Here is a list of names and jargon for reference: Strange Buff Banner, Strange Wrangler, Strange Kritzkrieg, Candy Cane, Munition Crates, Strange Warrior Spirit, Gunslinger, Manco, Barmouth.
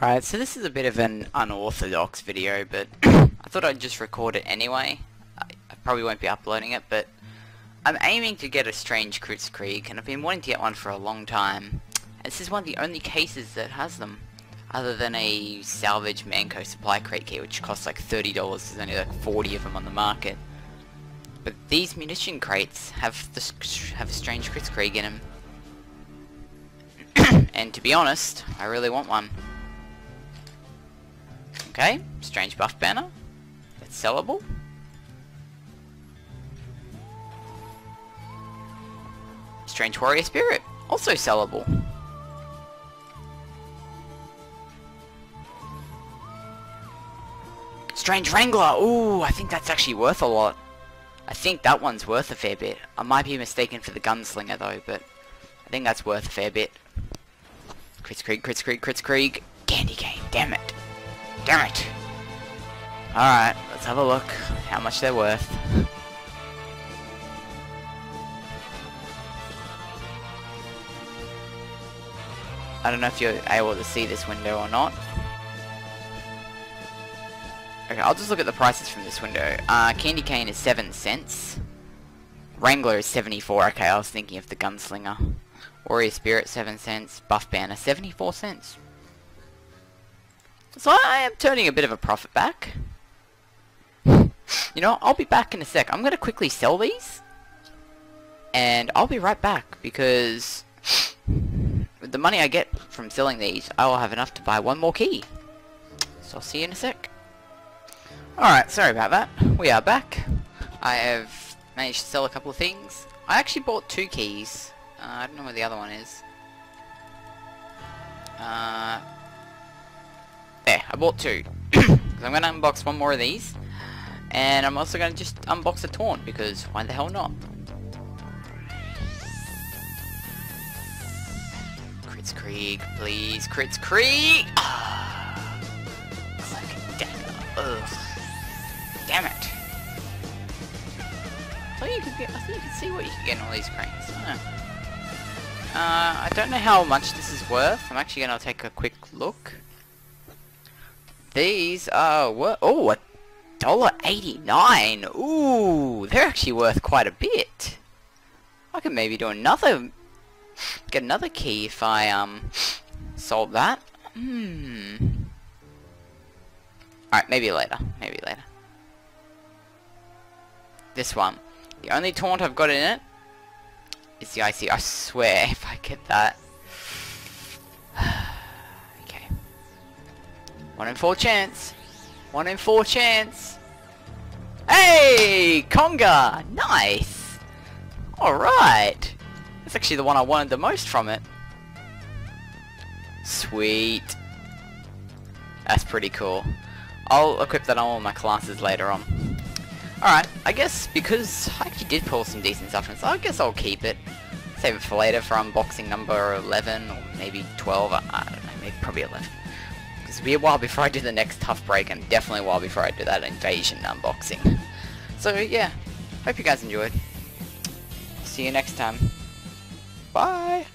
Alright, so this is a bit of an unorthodox video, but I thought I'd just record it anyway. I probably won't be uploading it, but I'm aiming to get a Strange Kritzkrieg, and I've been wanting to get one for a long time. And this is one of the only cases that has them, other than a salvage Manco supply crate key, which costs like $30, there's only like 40 of them on the market. But these munition crates have a Strange Kritzkrieg in them. And to be honest, I really want one. Okay, Strange Buff Banner. It's sellable. Strange Warrior Spirit, also sellable. Strange Wrangler, ooh, I think that's actually worth a lot. I think that one's worth a fair bit. I might be mistaken for the Gunslinger though, but I think that's worth a fair bit. Kritzkrieg, Kritzkrieg, Kritzkrieg. Candy Cane, damn it. Damn it. Alright, let's have a look how much they're worth. I don't know if you're able to see this window or not. Okay, I'll just look at the prices from this window. Candy Cane is 7 cents. Wrangler is 74. Okay, I was thinking of the Gunslinger. Warrior Spirit, 7 cents. Buff Banner, 74 cents. So I am turning a bit of a profit back. You know, I'll be back in a sec. I'm going to quickly sell these. And I'll be right back, because with the money I get from selling these, I will have enough to buy one more key. So I'll see you in a sec. Alright, sorry about that. We are back. I have managed to sell a couple of things. I actually bought 2 keys. I don't know where the other one is. There, I bought 2. I'm going to unbox one more of these. And I'm also going to just unbox a taunt, because why the hell not? Kritzkrieg, please. Kritzkrieg! Click dagger. Ugh. Damn it. I thought you could see what you could get in all these crates. I don't know how much this is worth. I'm actually going to take a quick look. These are worth, oh, $1.89. Ooh, they're actually worth quite a bit. I could maybe do another, get another key if I sold that. Alright, maybe later. Maybe later. This one. The only taunt I've got in it is the IC. I swear, if I get that. Okay. 1 in 4 chance. 1 in 4 chance. Hey! Conga! Nice! Alright. That's actually the one I wanted the most from it. Sweet. That's pretty cool. I'll equip that on all my classes later on. Alright, I guess because I actually did pull some decent stuff in, so I guess I'll keep it. Save it for later for unboxing number 11, or maybe 12, I don't know, maybe probably 11. Because it'll be a while before I do the next tough break, and definitely a while before I do that invasion unboxing. So yeah, hope you guys enjoyed. See you next time. Bye!